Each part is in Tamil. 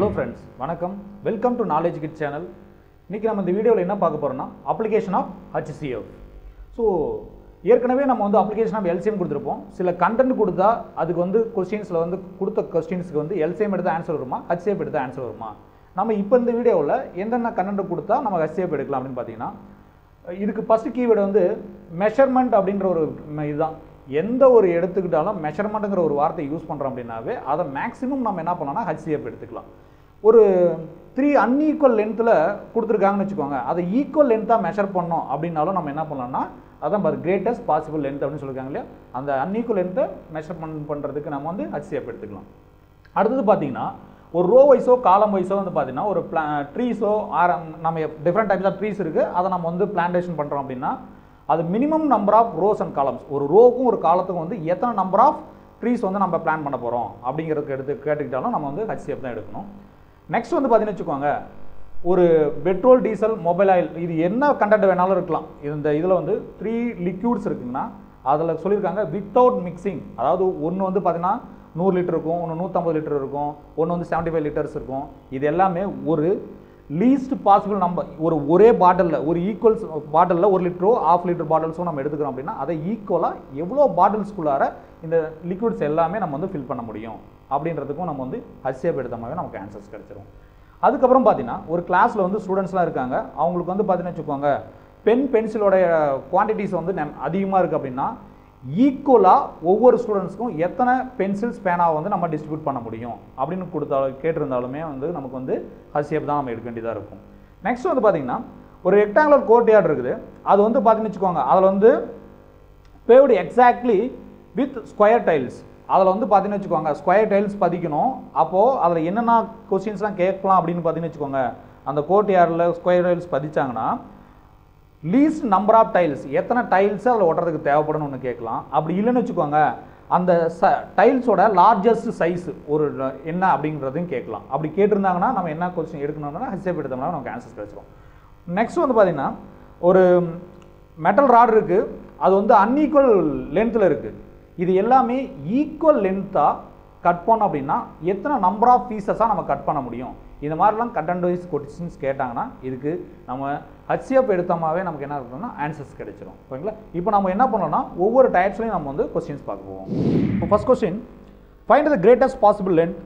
Hello friends, welcome to Knowledge Kit channel. Today we will see the application of HCF. So, here we have the application of LCM. If you content, questions LCM answer HCF answer. Now, in this video, we will see content. The first keyword is measurement. எந்த ஒரு எடுத்துக்கிட்டாலும் மெஷர்மென்ட்ங்கற ஒரு வார்த்தை யூஸ் பண்றோம் அப்படினாவே அத மேக்ஸिमम நாம என்ன பண்ணலாம்னா HCF எடுத்துக்கலாம் ஒரு 3 unequal lengthல கொடுத்திருக்காங்கன்னு வெச்சுக்கோங்க அத equal lengthா மெஷர் பண்ணோம் அப்படினாலும் நாம என்ன பண்ணலாம்னா அதான் பாரு greatest possible length அப்படினு சொல்றாங்கல அந்த unequal length மெஷர்மென்ட் பண்றதுக்கு நாம வந்து HCF எடுத்துக்கலாம் அடுத்து பாத்தீங்கன்னா ஒரு row wise column wise வந்து பாத்தீன்னா ஒரு trees நாம different types of trees இருக்கு அத நாம வந்து plantation பண்றோம் அப்படினா அது minimum number of rows and columns ஒரு ரோக்கும் ஒரு காலத்துக்கும் வந்து எத்தனை number of trees வந்து நம்ம பிளான் பண்ண போறோம் அப்படிங்கிறதுக்கு எடுத்து கேட்டிட்டாலும் நம்ம வந்து HCF தான் எடுக்கணும் நெக்ஸ்ட் வந்து பாத்தீங்கன்னா வெச்சுக்கோங்க ஒரு பெட்ரோல் டீசல் மொபைல் ஆயில் இது என்ன கண்டென்ட் வேணாலும் இருக்கலாம் இந்த இதுல வந்து 3 liquids இருக்குன்னா அதுல சொல்லிருக்காங்க without mixing அதாவது ஒன்னு வந்து பாத்தீன்னா 100 லிட்டர் இருக்கும் ஒன்னு 150 லிட்டர் இருக்கும் ஒன்னு வந்து 75 லிட்டர்ஸ் இருக்கும் இது எல்லாமே ஒரு least possible number ஒரு ஒரே பாட்டில்ல ஒரு ஈக்குவல்ஸ் பாட்டில்ல 1 லிட்டரோ 1/2 லிட்டர் பாட்டில்ஸோ நாம எடுத்துக்கறோம் அப்படினா அத ஈக்குவலா எவ்ளோ பாட்டில்ஸ்க்குள்ளார இந்த liquids எல்லாமே நம்ம வந்து ஃபில் பண்ண முடியும் அப்படிங்கிறதுக்கு நம்ம வந்து HCF எடுத்தமாவே நமக்கு ஆன்சர்ஸ் கிடைச்சிரும் அதுக்கு அப்புறம் பாத்தீனா ஒரு கிளாஸ்ல வந்து ஸ்டூடண்ட்ஸ்லாம் இருக்காங்க அவங்களுக்கு வந்து பாத்தீனா வெச்சுக்கோங்க பென் பென்சிலோட குவாண்டிட்டீஸ் வந்து அதிகமா இருக்கு அப்படினா ஈக்குவலா ஒவ்வொரு ஸ்டூடண்ட்ஸ்க்கும் எத்தனை பென்சில்ஸ் பேனா வந்து நம்ம டிஸ்ட்ரிபியூட் பண்ண முடியும் அப்படினு கொடுத்தா கேட்டிருந்தாலுமே வந்து நமக்கு வந்து HCF தான் நம்ம எடுக்க வேண்டியதா இருக்கும் நெக்ஸ்ட் வந்து பாத்தீங்கன்னா ஒரு ரெக்டாங்குலர் கோர்ட்யார்ட் இருக்குது அது வந்து பாத்தீங்கன்னா வெச்சுக்கோங்க அதுல வந்து paved exactly with square tiles அதுல வந்து பாத்தீங்கன்னா வெச்சுக்கோங்க square tiles பதிக்கணும் அப்போ அதுல என்னென்ன क्वेश्चंसலாம் கேட்கலாம் அப்படினு பாத்தீங்கன்னா வெச்சுக்கோங்க அந்த கோர்ட்யார்ட்ல square tiles பதிச்சாங்கனா least number of tiles எத்தனை tiles அதுல ஓட்றதுக்கு தேவைப்படும்னு ஒன்னு கேக்கலாம் அப்படி இல்லன்னு வெச்சுக்கோங்க அந்த tiles ஓட largest size ஒரு என்ன அப்படிங்கறதையும் கேக்கலாம் அப்படி கேட்டிருந்தாங்கன்னா நாம என்ன क्वेश्चन எடுக்கணும்னா HCF எடுத்தோம்னா நமக்கு ஆன்சர் கிடைச்சிரும் நெக்ஸ்ட் வந்து பாத்தீங்கன்னா ஒரு metal rod இருக்கு அது வந்து unequal lengthல இருக்கு இது எல்லாமே equal lengthா கட் பண்ண அப்படினா எத்தனை number of pieces நம்ம கட் பண்ண முடியும் இந்த மாதிரிலாம் content wise questions கேட்டாங்கனா இதுக்கு நம்ம HCF எடுத்தமாவே நமக்கு என்ன இருக்கும்னா ஆன்சர்ஸ் கிடைச்சிரும் ஓகேங்களா இப்போ நாம என்ன பண்ணனும்னா ஒவ்வொரு டைப்ஸ்லயும் நாம வந்து क्वेश्चंस பார்க்க போவோம் இப்போ first question find the greatest possible length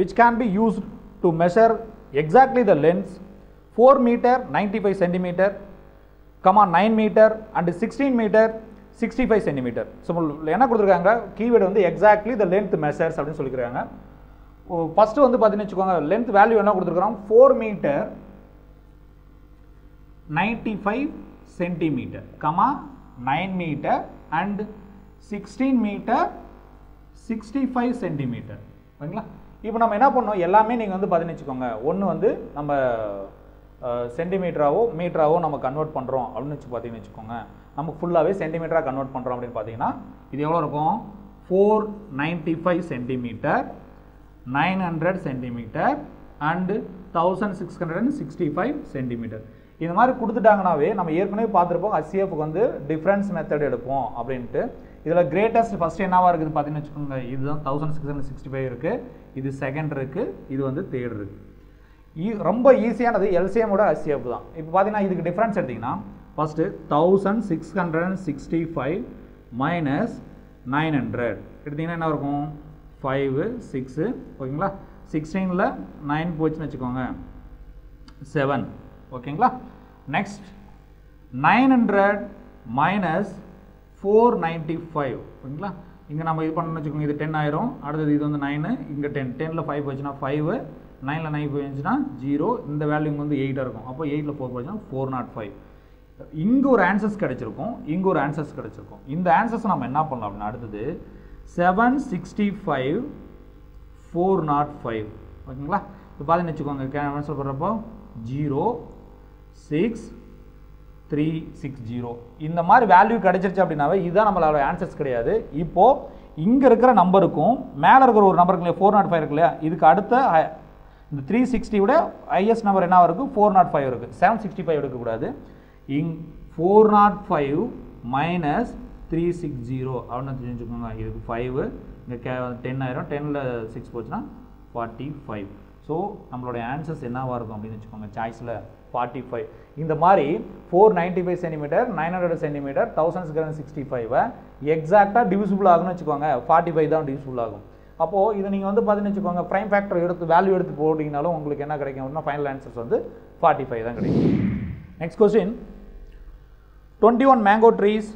which can be used to measure exactly the lengths 4 meter 95 cm, 9 meter and 16 meter 65 cm so என்ன கொடுத்திருக்காங்க கீவேர்ட் வந்து exactly the length measures அப்படினு சொல்லிருக்காங்க first வந்து பாத்தீங்கன்னா வெச்சுக்கோங்க length value என்ன கொடுத்திருக்காங்க 4 meter 95 cm, 9 meter and 16 meter 65 cm ஓகேங்களா இப்போ நம்ம என்ன பண்ணோம் எல்லாமே நீங்க வந்து பாத்தீங்கன்னா வெச்சுக்கோங்க ஒன்னு வந்து நம்ம சென்டிமீட்டராவோ மீட்டராவோ நம்ம கன்வர்ட் பண்றோம் அப்படினு வெச்சு பாத்தீங்கன்னா வெச்சுக்கோங்க நம்ம ஃபுல்லாவே சென்டிமீட்டரா கன்வர்ட் பண்றோம் அப்படினு பாத்தீங்கன்னா இது எவ்வளவு இருக்கும் 495 cm 900 cm and 1665 cm இந்த மாதிரி கொடுத்துட்டாங்கனாவே நம்ம ஏற்கனவே பாத்துறப்போம் HCF க்கு வந்து டிஃபரன்ஸ் மெத்தட் எடுப்போம் அப்படினு இதுல கிரேட்டஸ்ட் ஃபர்ஸ்ட் என்னவா இருக்குது பாத்தீங்கன்னா வெச்சுக்கோங்க இதுதான் 1665 இருக்கு இது செகண்ட் இருக்கு இது வந்து தேர்ட் இருக்கு இது ரொம்ப ஈஸியானது LCM ஓட HCF தான் இப்போ பாத்தீங்கன்னா இதுக்கு டிஃபரன்ஸ் எடுத்தீங்கன்னா First 1665 minus 900. It is 5, 6, 16 la 9 7. Okay, next 900 minus 495. Okay, இங்க நாம இது பண்ணனும்னு வெச்சுக்கோங்க இது 10 ஆயிரும் அடுத்து இது வந்து 9 இங்க 10 10 ல 5 போச்சுனா 5 9 ல 9 போச்சுனா 0 இந்த வேல்யூ வந்து 8 ஆ இருக்கும் அப்ப 8 ல 4 போச்சுனா 405 இங்க ஒரு ஆன்சர்ஸ் கிடைச்சிருக்கும் இங்க ஒரு ஆன்சர்ஸ் கிடைச்சிருக்கும் இந்த ஆன்சர்ஸ் நாம என்ன பண்ணலாம் அப்படினா அடுத்து 765 405 ஓகேங்களா இப்போ பாத்தீங்க வெச்சுக்கோங்க கேன்சல் பண்றப்போ 0 6 360 இந்த மாதிரி வேல்யூ கிடைச்சிருச்சு அப்படினாவே இதுதான் நம்மளோட ஆன்சர்ஸ் கிடையாது இப்போ இங்க இருக்கிற நம்பருக்கும் மேல இருக்கிற ஒரு நம்பருக்கு இல்ல 405 இருக்குல இதுக்கு அடுத்து இந்த 360 விட ஹையஸ்ட் நம்பர் என்னவா இருக்கு 405 இருக்கு 765 எடுக்க கூடாது In 405 minus 360 5 10 10 6 45 So, our answers are choice 45. In the mari 495 cm, 900 cm, 1765 exact divisible 45 down divisible. So, if you have the prime factor value, you the final answers 45. Next question. 21 mango trees,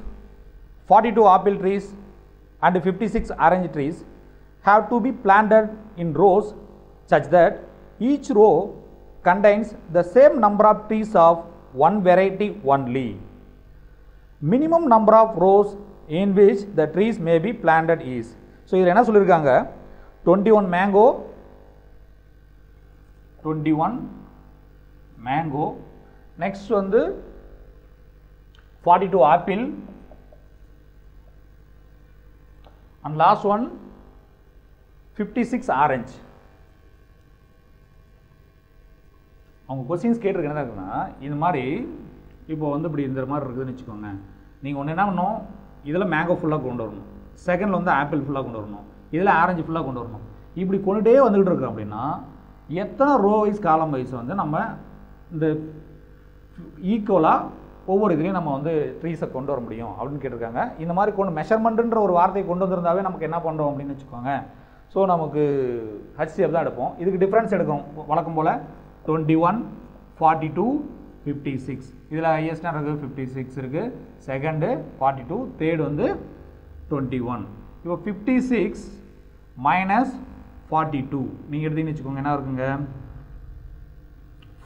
42 apple trees and 56 orange trees have to be planted in rows such that each row contains the same number of trees of one variety only. Minimum number of rows in which the trees may be planted is. So, here is 21 mango, next one 42 apple and last one 56 orange. If questions கேட்டு இருக்கேன்னா இந்த மாதிரி இப்போ வந்து இப்படி இந்த மாதிரி இருக்குதுன்னு வெச்சுக்கோங்க நீங்க ஒண்ணே நாமணும் இதல mango full-ஆ கொண்டு வரணும் செகண்ட்ல வந்து apple full-ஆ கொண்டு வரணும் இதல orange full-ஆ கொண்டு வரணும் இப்படி கொண்டுட்டே வந்துட்டு இருக்கோம் அப்படினா எத்தனை row wise column wise வந்து நம்ம இந்த ஈக்குவலா ஒவ்வொரு இதுலயும் நம்ம வந்து trees கொண்டு வர முடியும் அப்படினு கேட்டிருக்காங்க இந்த மாதிரி கொண்டு measurement-ன்ற ஒரு வார்த்தையை கொண்டு வந்திருந்தாவே நமக்கு என்ன பண்றோம் அப்படினு வெச்சுக்கோங்க சோ நமக்கு HCF தான் எடுப்போம் இதுக்கு டிஃபரன்ஸ் எடுக்கும் வழக்கம் போல 21, 42, 56. This is highest 56. Second 42. Third on the 21. Now 56 minus 42. You can see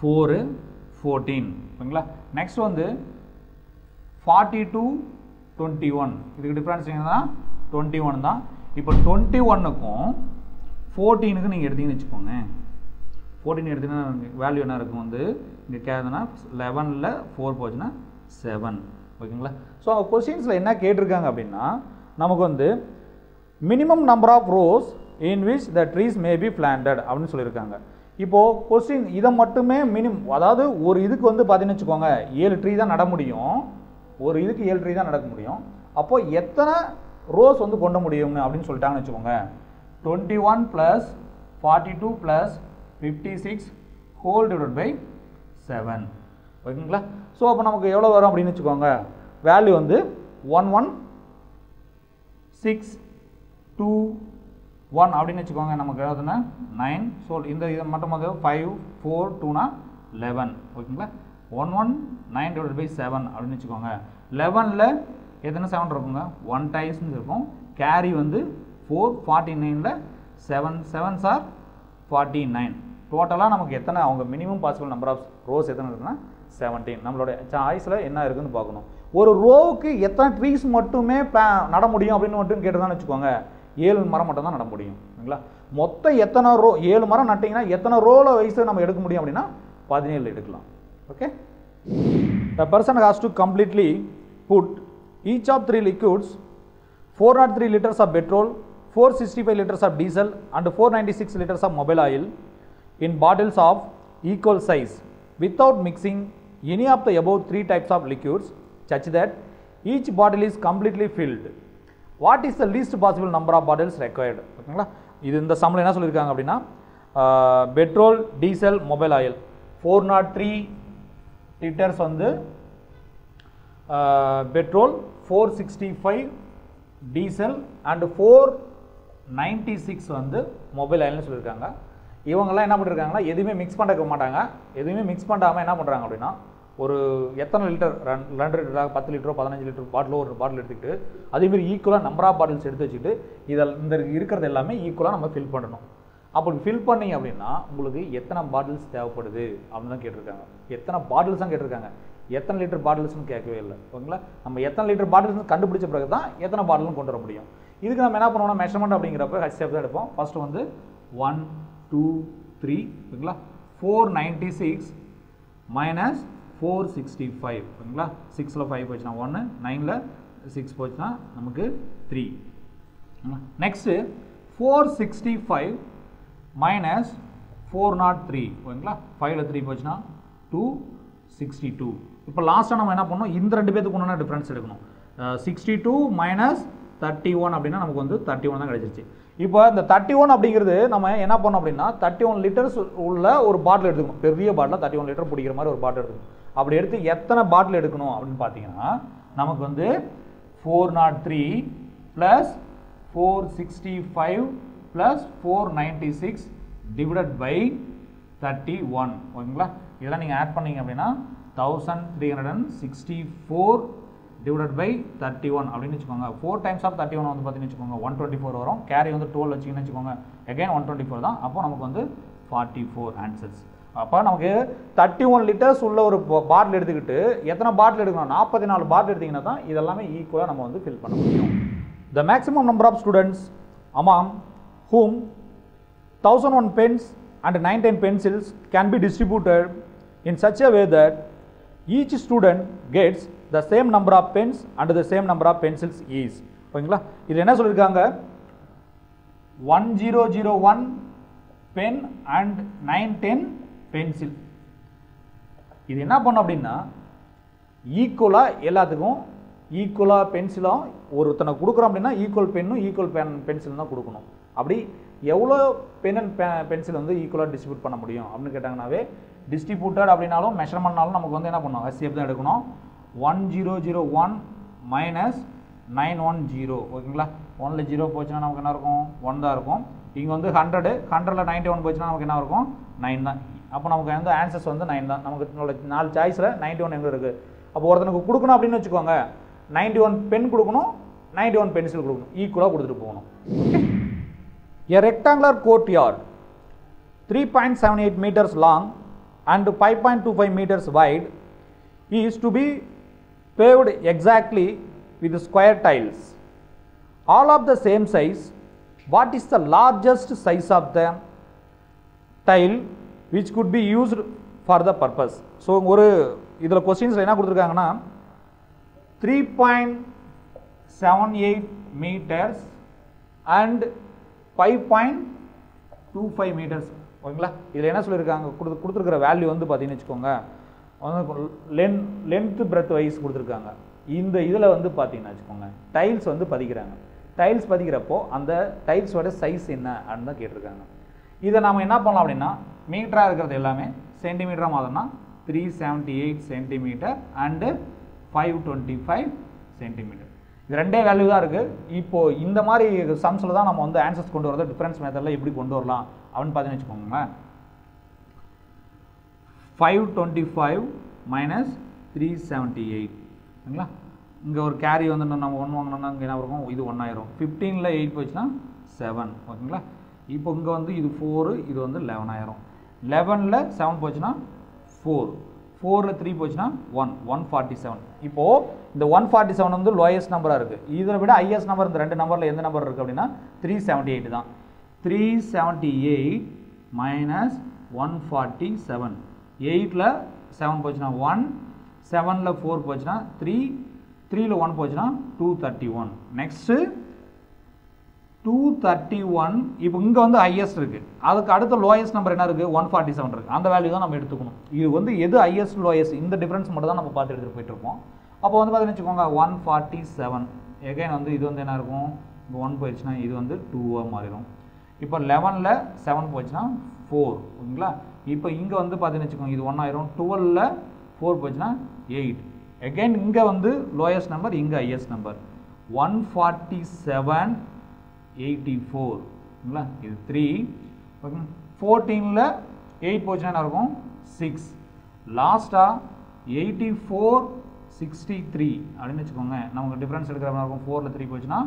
4, 14. Next one is 42, 21. This is the difference. 21. Now 21 14 is 14 value is 11 4 7 so questions la enna ketirukanga appadina namakku minimum number of rows in which the trees may be planted appadinu sollirukanga ipo question idha mattume minimum adhaadu oru idukku pathina vechukonga 7 tree da nadu mudiyum oru idukku 7 tree da nadakku mudiyum appo ethana rows kondu mudiyum appadinu sollitaanga vechukonga 21 plus 42 plus 56 whole divided by 7. Okay, so, அப்ப நமக்கு எவ்வளவு வரும் அப்படினு வெச்சுக்கோங்க. Value வந்து 11 6 2 1 அப்படினு வெச்சுக்கோங்க. நமக்கு எதுனா 9. So, இந்த இது மொத்தமாக 5 4 2 னா 11. ஓகேங்களா? 11 9 divided by 7 அப்படினு வெச்சுக்கோங்க. 11 ல எதன 7 இருக்குங்க? 1 டைஸ் இருக்கும். கேரி வந்து 4 49 ல 7 7s are 49. Total நமக்கு எத்தனை அவங்க minimum possible number of rows எத்தனை இருக்குன்னா 17. நம்மளோட சாய்ஸ்ல என்ன இருக்குன்னு பார்க்கணும். ஒரு ரோவுக்கு எத்தனை ட்ரீஸ் மட்டுமே நட முடியும் அப்படினு மட்டும் கேட்டதான்னு வெச்சுக்கோங்க. 7 மரம் மட்டும் தான் நட முடியும். ஓகேங்களா? மொத்த எத்தனை ரோ 7 மரம் நட்டீங்கன்னா எத்தனை ரோல வைஸ் நம்ம எடுக்க முடியும் அப்படினா 17 எடுக்கலாம். Okay? The person has to completely put each of 3 liquids 403 liters of petrol 465 liters of diesel and 496 liters of mobile oil in bottles of equal size without mixing any of the above 3 types of liquids such that each bottle is completely filled. What is the least possible number of bottles required? இது இந்த சம்ல என்ன சொல்லிருக்காங்க அப்படினா petrol, diesel, mobile oil 403 liters வந்து petrol 465 diesel and 496 வந்து மொபைல் ஐலன்னு சொல்லிருக்காங்க இவங்கலாம் என்ன பண்றாங்கன்னா எதுமே mix பண்ணக்க மாட்டாங்க எதுமே mix பண்ணாம என்ன பண்றாங்க அப்படினா ஒரு எத்தனை லிட்டர் 2 லிட்டரா 10 லிட்டரா 15 லிட்டர் பாட்டில ஒரு பாட்டில் எடுத்துக்கிட்டு அதே மாதிரி ஈக்குவலா நம்பர் ஆப் பாட்டில்ஸ் எடுத்து வச்சிட்டு இந்த இருக்குறது எல்லாமே ஈக்குவலா நம்ம ஃபில் பண்ணனும் அப்ப ஃபில் பண்ணீங்க அப்படினா உங்களுக்கு எத்தனை பாட்டில்ஸ் தேவைப்படுது அப்படினு கேட்டிருக்காங்க எத்தனை பாட்டில்ஸ் தான் கேட்டிருக்காங்க எத்தனை லிட்டர் பாட்டில்ஸ் னு கேட்கவே இல்ல ஓகேங்களா நம்ம எத்தனை லிட்டர் பாட்டில்ஸ் னு கண்டுபிடிச்ச பிறகு தான் எத்தனை பாட்டில்ஸ் கொண்டு வர முடியும் இதுக்கு நம்ம என்ன பண்ணுவோம்னா மெஷர்மென்ட் அப்படிங்கறப்ப HCF தான் எடுப்போம் ஃபர்ஸ்ட் 1 2 3 ஓகேங்களா 496 minus 465 ஓகேங்களா 6 ல 5 போச்சுனா 1 9 ல 6 போச்சுனா நமக்கு 3 next 465 minus 403 ஓகேங்களா 5 ல 3 போச்சுனா 262 இப்போ லாஸ்டா நம்ம என்ன பண்ணனும் இந்த ரெண்டு பேத்துக்கு உண்டான டிஃபரன்ஸ் எடுக்கணும் 62 minus 31 அப்படினா நமக்கு 31 தான் கிடைச்சிருச்சு இப்போ இந்த 31 அப்படிங்கிறது நம்ம என்ன பண்ணோம் அப்படின்னா 31 லிட்டர்ஸ் உள்ள ஒரு பாட்டில் எடுத்துக்கணும். பெரிய பாட்டில் 31 லிட்டர் பிடிக்கிற மாதிரி ஒரு பாட்டில் எடுத்துக்கணும். அப்படி எடுத்து எத்தனை பாட்டில் எடுக்கணும் அப்படின்னு பார்த்தீங்கன்னா நமக்கு வந்து 403 plus 465 plus 496 divided by 31 ஓகேங்களா. இதெல்லாம் நீங்கள் ஆட் பண்ணீங்க அப்படின்னா 1364 divided by 31 அப்படின்னு வச்சுக்கோங்க. 4 times of 31 வந்து பார்த்தீங்கன்னு வச்சுக்கோங்க 124 வரும். கேரி வந்து 12 வச்சுக்கின்னு வச்சுக்கோங்க அகைன் 124 தான். அப்போ நமக்கு வந்து 44 ஆன்சர்ஸ். அப்போ நமக்கு 31 லிட்டர்ஸ் உள்ள ஒரு பாட்டில் எடுத்துக்கிட்டு எத்தனை பாட்டில் எடுக்கணும் 44 பாட்டில் எடுத்திங்கன்னா தான் இதெல்லாமே ஈக்குவலாக நம்ம வந்து ஃபில் பண்ண முடியும். The maximum number of students among whom 1001 pens and 910 pencils can be distributed in such a way that each student gets the same number of pens and the same number of pencils is ஓகேங்களா. இது என்ன சொல்லியிருக்காங்க 1001 pen and 910 பென்சில். இது என்ன பண்ணோம் அப்படின்னா ஈக்குவலாக எல்லாத்துக்கும் ஈக்குவலாக பென்சிலும் ஒருத்தனை கொடுக்குறோம் அப்படின்னா ஈக்குவல் பென்னும் ஈக்குவல் பென்சில் தான் கொடுக்கணும். அப்படி எவ்வளோ பென் அண்ட் பென்சில் வந்து ஈக்குவலாக டிஸ்ட்ரிபியூட் பண்ண முடியும் அப்படின்னு கேட்டாங்கன்னாவே டிஸ்ட்ரிபியூட்டட் அப்படின்னாலும் மெஷர்மெண்ட்னாலும் நமக்கு வந்து என்ன பண்ணணும் HCF தான் எடுக்கணும். 1001 மைனஸ் 910 ஓகேங்களா. 1 0 போச்சுன்னா நமக்கு என்ன இருக்கும் 1 தான் இருக்கும். இங்கே வந்து 100 91 போச்சுன்னா நமக்கு என்ன இருக்கும் 9 தான். அப்போ நமக்கு வந்து ஆன்சர்ஸ் வந்து 9 தான். நமக்கு 4 சாய்ஸில் 91 எங்கே இருக்குது. அப்போ ஒருத்தனுக்கு கொடுக்கணும் அப்படின்னு வச்சுக்கோங்க 91 பென் கொடுக்கணும் 91 பென்சில் கொடுக்கணும் ஈக்குவலாக கொடுத்துட்டு போகணும். A rectangular courtyard 3.78 meters long and 5.25 meters wide is to be paved exactly with square tiles, all of the same size. What is the largest size of the tile which could be used for the purpose? So ஒரு இதில் கொஸ்டின்ஸில் என்ன கொடுத்துருக்காங்கன்னா 3.78 meters and 5.25 meters ஓகேங்களா. இதில் என்ன சொல்லியிருக்காங்க கொடுத்துருக்கிற வேல்யூ வந்து பார்த்தீங்கன்னு வச்சுக்கோங்க லென்த் பிரெத் வைஸ் கொடுத்துருக்காங்க. இந்த இதில் வந்து பார்த்தீங்கன்னா வச்சுக்கோங்க டைல்ஸ் வந்து பதிக்கிறாங்க. டைல்ஸ் பதிக்கிறப்போ அந்த டைல்ஸோட சைஸ் என்ன அப்படின்னு தான் கேட்டிருக்காங்க. இதை நாம் என்ன பண்ணலாம் அப்படின்னா மீட்டராக இருக்கிறது எல்லாமே சென்டிமீட்டராக மாற்றினா 378 சென்டிமீட்டர் அண்டு 525 சென்டிமீட்டர். இது ரெண்டே வேல்யூ தான் இருக்குது. இப்போது இந்த மாதிரி சம்ஸில் தான் நம்ம வந்து ஆன்சர்ஸ் கொண்டு வரது டிஃப்ரென்ஸ் மெத்தடில் எப்படி கொண்டு வரலாம் அப்படின்னு பார்த்தீங்கன்னு வச்சுக்கோங்களேன். 525 மைனஸ் 378 ஓகேங்களா. இங்கே ஒரு கேரி வந்து நம்ம ஒன்று வாங்கினோம்னா இங்கே என்ன இருக்கும் இது 1 ஆயிரும். 15ல் 8 போச்சுன்னா 7 ஓகேங்களா. இப்போ இங்கே வந்து இது 4 இது வந்து 11 ஆயிரும். 11ல் 7 போச்சுன்னா 4 4ல் 3 போச்சுன்னா 1 147. இப்போது இந்த 147 வந்து லோயஸ்ட் நம்பராக இருக்குது. இதை விட ஹையஸ்ட் நம்பர் இந்த ரெண்டு நம்பரில் எந்த நம்பர் இருக்குது அப்படின்னா 378 தான். 378 மைனஸ் 147 8ல் 7 போச்சுன்னா 1 7ல் 4 போச்சுன்னா 3 3ல் 1 போச்சுன்னா 231. நெக்ஸ்ட்டு 231 இப்போ இங்கே வந்து ஹையஸ்ட் இருக்குது. அதுக்கு அடுத்த லோயஸ்ட் நம்பர் என்ன இருக்குது 147 இருக்குது. அந்த வேல்யூ தான் நம்ம எடுத்துக்கணும். இது வந்து எது ஹையஸ்ட் லோயஸ்ட் இந்த டிஃப்ரென்ஸ் மட்டும் தான் நம்ம பார்த்து எடுத்துகிட்டு போயிட்டுருக்கோம். அப்போ வந்து பார்த்தீங்கன்னு வச்சுக்கோங்க 147 எகைன் வந்து இது வந்து என்ன இருக்கும் இங்கே 1 போயிடுச்சுன்னா இது வந்து 2ஆக மாறிடும். இப்போ 11ல் 7 போயிடுச்சுன்னா 4 ஓகேங்களா. இப்போ இங்கே வந்து பார்த்தீங்கன்னு வச்சுக்கோங்க இது 1 ஆயிரும். 12ல் 4 போயிடுச்சுன்னா 8 எகைன் இங்கே வந்து லோயஸ்ட் நம்பர் இங்கே ஹையஸ்ட் நம்பர் 147 84 ஓகேங்களா. இது 3 ஓகே. 14ல் 8 போச்சுன்னா என்ன இருக்கும் 6 லாஸ்ட்டாக 84 63 அப்படின்னு வச்சுக்கோங்க. நமக்கு டிஃப்ரென்ஸ் எடுக்கிற மாதிரி இருக்கும் 4ல் 3 போச்சுன்னா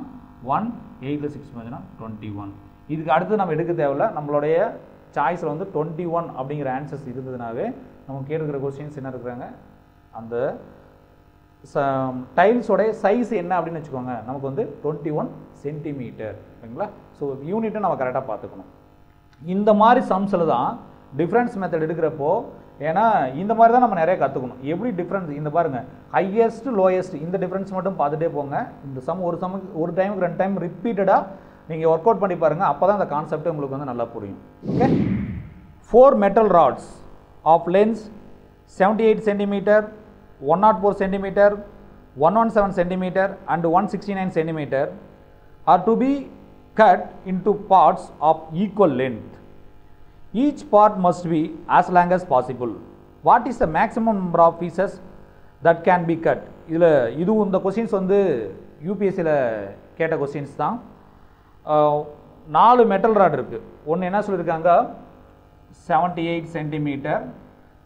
1 8ல் 6 போச்சுன்னா 21. இதுக்கு அடுத்து நம்ம எடுக்க தேவையில்ல. நம்மளுடைய சாய்ஸில் வந்து 21 அப்படிங்கிற ஆன்சர்ஸ் இருந்ததுனாவே நம்ம கேட்குற கொஸ்டின்ஸ் என்ன இருக்கிறாங்க அந்த டைல்ஸோடைய சைஸ் என்ன அப்படின்னு வச்சுக்கோங்க நமக்கு வந்து 21 சென்டிமீட்டர் ஓகேங்களா. ஸோ யூனிட்டை நம்ம கரெக்டாக பார்த்துக்கணும். இந்த மாதிரி சம்ஸில் தான் டிஃப்ரென்ஸ் மெத்தட் எடுக்கிறப்போ ஏன்னா இந்த மாதிரி தான் நம்ம நிறைய கற்றுக்கணும். எப்படி டிஃப்ரென்ஸ் இந்த பாருங்கள் ஹையஸ்ட் லோயஸ்ட் இந்த டிஃப்ரென்ஸ் மட்டும் பார்த்துட்டே போங்க. இந்த சம் ஒரு டைமுக்கு 2 டைம் ரிப்பீட்டடாக நீங்கள் ஒர்க் அவுட் பண்ணி பாருங்கள். அப்போ தான் அந்த கான்செப்ட் உங்களுக்கு வந்து நல்லா புரியும். Okay 4 metal rods of lengths 78 centimetre 104 centimetre 117 centimetre and 169 centimetre are to be cut into parts of equal length. Each part must be as long as possible. What is the maximum number of pieces that can be cut? இதுவும் இந்த questions வந்து UPSCல கேட்ட questions தான். 4 metal rod இருக்கு. ஒன்று என்ன சொல்லிருக்காங்க 78 cm.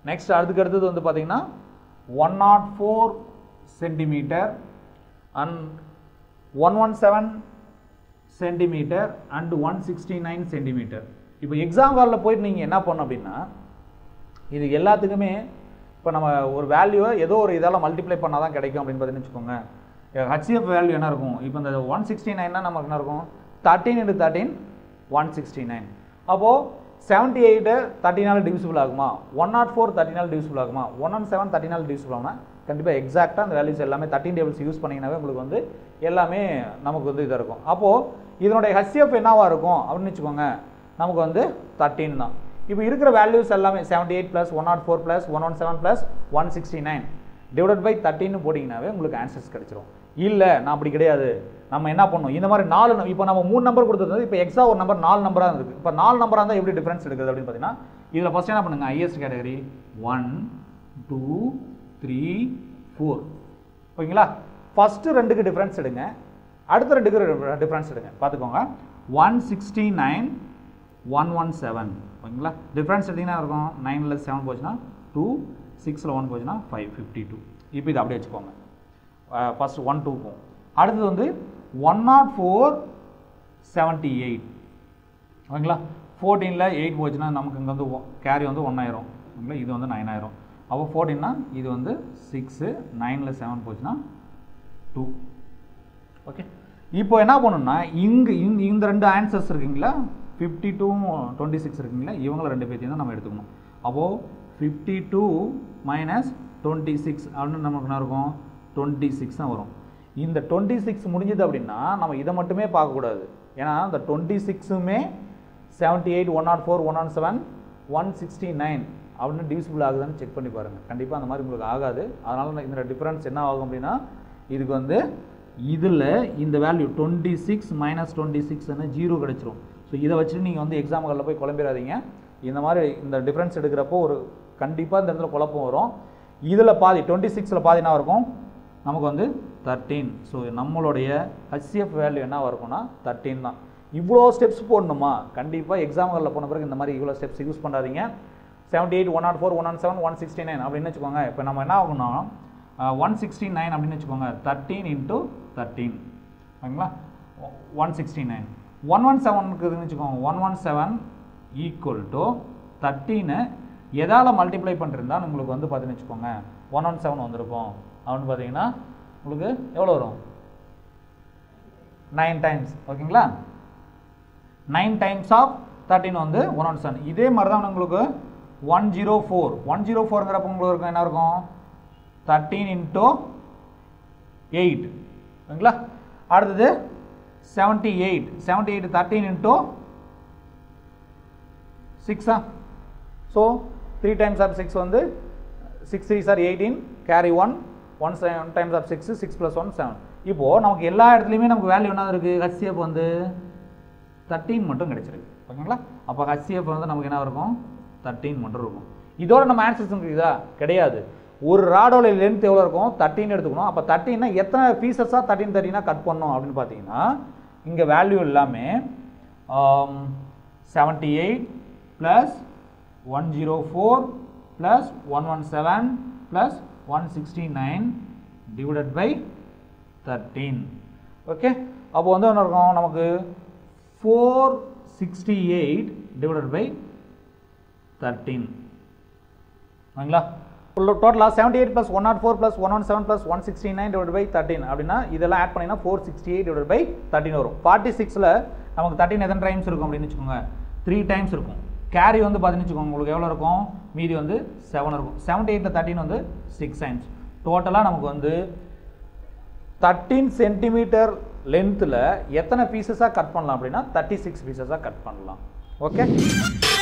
Next அடுத்தது வந்து பார்த்தீங்கன்னா 104 cm and 117 cm and 169 cm. இப்போ எக்ஸாம் வாரில் போயிட்டு நீங்கள் என்ன பண்ணணும் அப்படின்னா இது எல்லாத்துக்குமே இப்போ நம்ம ஒரு வேல்யூவை ஏதோ ஒரு இதால் மல்டிப்ளை பண்ணால் தான் கிடைக்கும் அப்படின்னு பார்த்தீங்கன்னு வச்சுக்கோங்க. ஹெச்சிஎஃப் வேல்யூ என்ன இருக்கும்? இப்போ இந்த 169 நமக்கு என்ன இருக்கும்? 13 into 13 169. அப்போது 78 13 டிவிசிபிள் ஆகுமா? 104 13 டிவிசிபிள் ஆகுமா? 117 13 டிவிசிபிள் ஆகுமா? கண்டிப்பாக எக்ஸாக்டாக அந்த வேல்யூஸ் எல்லாமே 13 டேபிள்ஸ் யூஸ் பண்ணிங்கனாவே உங்களுக்கு வந்து எல்லாமே நமக்கு வந்து இதாக இருக்கும். அப்போது இதனுடைய ஹெச்சிஎஃப் என்னவாக இருக்கும் அப்படின்னு வச்சுக்கோங்க. நமக்கு வந்து 13 தான். இப்போ இருக்கிற வேல்யூஸ் எல்லாமே 78 plus 104 plus 117 plus 169 divide by 13 போட்டிங்கனாவே உங்களுக்கு ஆன்சர்ஸ் கிடச்சிரும். இல்லை நான் அப்படி கிடையாது, நம்ம என்ன பண்ணணும் இந்த மாதிரி 4 இப்போ நம்ம 3 நம்பர் கொடுத்துருந்தது, இப்போ எக்ஸ்ட்ரா ஒரு நம்பர் 4 நம்பராக இருக்குது. இப்போ 4 நம்பராக இருந்தால் எப்படி டிஃப்ரென்ஸ் எடுக்கிறது அப்படின்னு பார்த்தீங்கன்னா இதில் ஃபஸ்ட் என்ன பண்ணுங்கள், ஹையஸ்ட் கேட்டகரி 1 2 3 4 ஓகேங்களா. ஃபஸ்ட்டு 2க்கு டிஃப்ரென்ஸ் எடுங்க, அடுத்த 2க்கு டிஃப்ரென்ஸ் எடுங்க, பார்த்துக்கோங்க. 169 117 ஓகேங்களா. டிஃப்ரென்ஸ் எடுத்திங்கன்னா இருக்கும் 9ல் 7 போச்சுன்னா 2, 6ல் 1 போச்சுன்னா 552. இப்போ இது அப்படியே வச்சுக்கோங்க. ஃபஸ்ட்டு 1 2 அடுத்தது வந்து 104 78 ஓகேங்களா. 14ல் 8 போச்சுன்னா நமக்கு இங்கே வந்து கேரி வந்து 1 ஆயிரும் ஓகேங்களா, இது வந்து 9 ஆயிரும். அப்போ 14னா இது வந்து 6, 9ல் 7 போச்சுன்னா 2 ஓகே. இப்போ என்ன பண்ணணும்னா இங்கே இந்த 2 ஆன்சர்ஸ் இருக்குங்களா, 52 26 இருக்குங்களா, இவங்களை 2 பேர்த்தையும் தான் நம்ம எடுத்துக்கணும். அப்போது 52 - 26 அப்படின்னு நமக்கு என்ன இருக்கும், 26 தான் வரும். இந்த 26 முடிஞ்சது அப்படின்னா நம்ம இதை மட்டுமே பார்க்கக்கூடாது, ஏன்னா இந்த 26உமே 78 104 117 169 அப்படின்னு டிவிசிபிள் ஆகுதுன்னு செக் பண்ணி பாருங்கள். கண்டிப்பாக அந்த மாதிரி உங்களுக்கு ஆகாது. அதனால் இந்த டிஃப்ரென்ஸ் என்ன ஆகும் அப்படின்னா இதுக்கு வந்து இதில் இந்த வேல்யூ 26 - 26 ஜீரோ கிடச்சிரும். ஸோ இதை வச்சுட்டு நீங்கள் வந்து எக்ஸாம்களில் போய் குழம்பிடாதீங்க. இந்த மாதிரி இந்த டிஃப்ரென்ஸ் எடுக்கிறப்போ ஒரு கண்டிப்பாக இந்த இடத்துல குழப்பம் வரும். இதில் பாதி 26ல் பாதி என்ன இருக்கும், நமக்கு வந்து 13. ஸோ நம்மளுடைய HCF வேல்யூ என்ன இருக்குன்னா 13 தான். இவ்வளோ ஸ்டெப்ஸ் போடணுமா? கண்டிப்பாக எக்ஸாம்களில் போன பிறகு இந்த மாதிரி இவ்வளோ ஸ்டெப்ஸ் யூஸ் பண்ணாதீங்க. 78 104 117 169 அப்படின்னு வச்சுக்கோங்க. இப்போ நம்ம என்ன ஆகும்னா 169 அப்படின்னு வச்சுக்கோங்க, 13 into 13 ஓகேங்களா, 169. 117க்கு இதுன்னு வச்சுக்கோங்க, 117 = 13 எதால் மல்டிப்ளை பண்ணிருந்தா உங்களுக்கு வந்து பார்த்துன்னு வச்சுக்கோங்க 117 வந்திருக்கும் அப்படின்னு பார்த்தீங்கன்னா உங்களுக்கு எவ்வளோ வரும், 9 times ஓகேங்களா. 9 times of 13 வந்து 117. இதே மாதிரி தான் உங்களுக்கு 104 104ங்கிறப்ப உங்களுக்கு என்ன இருக்கும், 13 into 8 ஓகேங்களா. அடுத்தது 78 13 into 6 ஸோ 3 times of 6 வந்து 6 3s are 18 carry 1 1 times of 6 6 + 1 7. இப்போது நமக்கு எல்லா இடத்துலையுமே நமக்கு வேல்யூ என்ன இருக்குது, ஹெச்சிஎஃப் வந்து 13 மட்டும் கிடச்சிருக்கு ஓகேங்களா. அப்போ ஹெச்சிஎஃப் வந்து நமக்கு என்ன இருக்கும், 13 மட்டும் இருக்கும். இதோட நம்ம ஆன்சர்ஸ் இருக்குதா கிடையாது. ஒரு ராடோட லென்த் எவ்வளோ இருக்கும், 13 எடுத்துக்கணும். அப்போ 13னா எத்தனை பீசஸாக 13 கட் பண்ணோம் அப்படின்னு பார்த்தீங்கன்னா இங்கே வேல்யூ எல்லாமே 78 + 104 + 117 + 169 / 13 ஓகே. அப்போ வந்து என்ன இருக்கும் நமக்கு 468 / 13 ஓகேங்களா. டோட்டலாக 78 + 104 + 117 + 169 / 13 அப்படின்னா இதெல்லாம் ஆட் பண்ணிங்கன்னா 468 / 13 வரும். 46ல் நமக்கு 13 எத்தனை டைம்ஸ் இருக்கும் அப்படின்னு வச்சுக்கோங்க, 3 times இருக்கும். கேரி வந்து பார்த்துன்னு வச்சுக்கோங்க உங்களுக்கு எவ்வளோ இருக்கும், மீதி வந்து 7 இருக்கும். 78ல் 13 வந்து 6 times. டோட்டலாக நமக்கு வந்து 13 cm லென்த்தில் எத்தனை பீசஸாக கட் பண்ணலாம் அப்படின்னா 36 பீசஸாக கட் பண்ணலாம். ஓகே.